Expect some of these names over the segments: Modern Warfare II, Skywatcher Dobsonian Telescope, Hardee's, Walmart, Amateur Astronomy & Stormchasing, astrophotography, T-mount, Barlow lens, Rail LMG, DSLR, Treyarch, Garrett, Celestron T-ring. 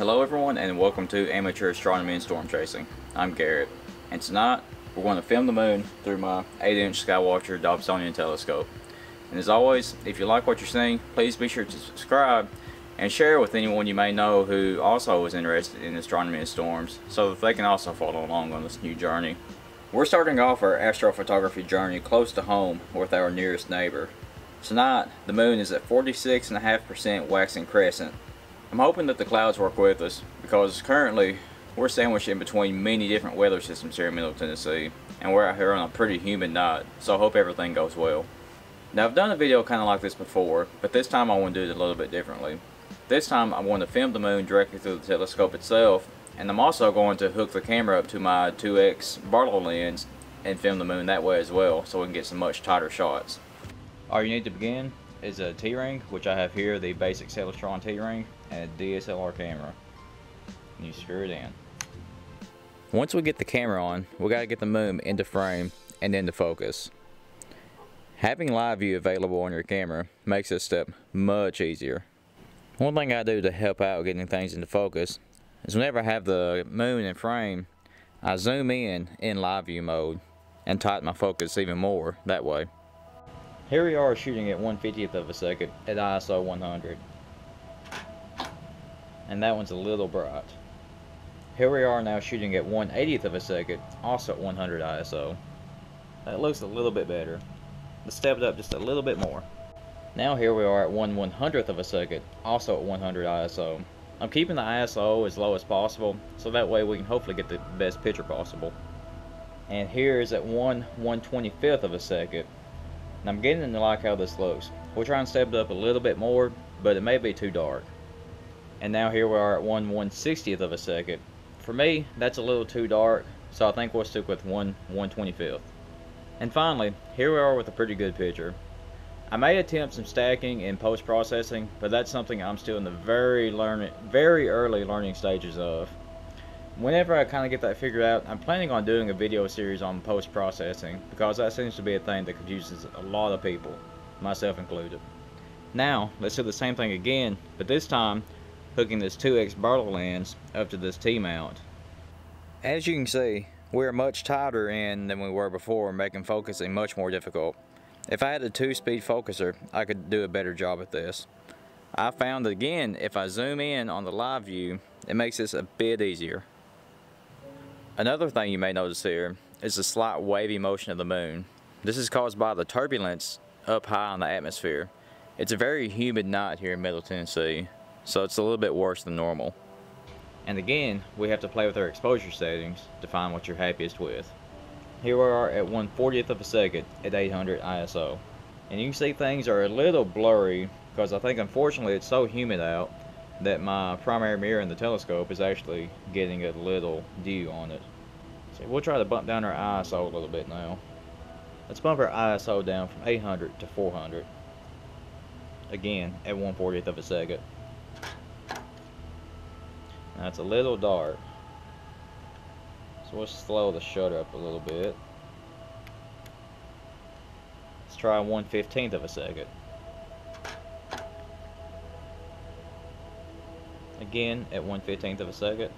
Hello everyone, and welcome to Amateur Astronomy and Storm Chasing. I'm Garrett, and tonight we're going to film the moon through my 8-inch Skywatcher Dobsonian Telescope. And as always, if you like what you're seeing, please be sure to subscribe and share with anyone you may know who also is interested in astronomy and storms, so that they can also follow along on this new journey. We're starting off our astrophotography journey close to home with our nearest neighbor. Tonight, the moon is at 46.5% waxing crescent. I'm hoping that the clouds work with us, because currently we're sandwiched in between many different weather systems here in Middle Tennessee, and we're out here on a pretty humid night, so I hope everything goes well. Now, I've done a video kind of like this before, but this time I want to do it a little bit differently. This time I want to film the moon directly through the telescope itself, and I'm also going to hook the camera up to my 2x Barlow lens and film the moon that way as well, so we can get some much tighter shots. All you need to begin is a T-ring, which I have here, the basic Celestron T-ring, and a DSLR camera. And you screw it in. Once we get the camera on, we got to get the moon into frame and into focus. Having live view available on your camera makes this step much easier. One thing I do to help out getting things into focus is whenever I have the moon in frame, I zoom in live view mode and tighten my focus even more that way. Here we are shooting at 1/50th of a second at ISO 100. And that one's a little bright. Here we are now shooting at 1/80th of a second, also at 100 ISO. That looks a little bit better. Let's step it up just a little bit more. Now here we are at 1/100th of a second, also at 100 ISO. I'm keeping the ISO as low as possible, so that way we can hopefully get the best picture possible. And here is at 1/125th of a second. And I'm getting to like how this looks. We'll try and step it up a little bit more, but it may be too dark. And now here we are at 1/160th of a second. For me, that's a little too dark, so I think we'll stick with 1/125th. And finally, here we are with a pretty good picture. I may attempt some stacking and post-processing, but that's something I'm still in the very early learning stages of. Whenever I kind of get that figured out, I'm planning on doing a video series on post-processing, because that seems to be a thing that confuses a lot of people, myself included. Now, let's do the same thing again, but this time, hooking this 2x Barlow lens up to this T-mount. As you can see, we're much tighter in than we were before, making focusing much more difficult. If I had a 2-speed focuser, I could do a better job at this. I found that again, if I zoom in on the live view, it makes this a bit easier. Another thing you may notice here is the slight wavy motion of the moon. This is caused by the turbulence up high in the atmosphere. It's a very humid night here in Middle Tennessee, so it's a little bit worse than normal. And again, we have to play with our exposure settings to find what you're happiest with. Here we are at 1/40th of a second at 800 ISO. And you can see things are a little blurry, because I think unfortunately it's so humid out that my primary mirror in the telescope is actually getting a little dew on it. So we'll try to bump down our ISO a little bit now. Let's bump our ISO down from 800 to 400. Again, at 1/40th of a second. Now it's a little dark, so we'll slow the shutter up a little bit. Let's try 1/15th of a second. Again at 1/15th of a second.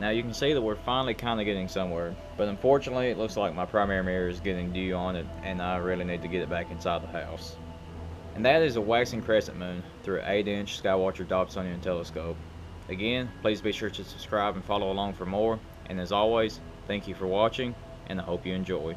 Now you can see that we're finally kind of getting somewhere, but unfortunately it looks like my primary mirror is getting dew on it, and I really need to get it back inside the house. And that is a waxing crescent moon through an 8-inch Skywatcher Dobsonian telescope. Again, please be sure to subscribe and follow along for more, and as always, thank you for watching, and I hope you enjoy.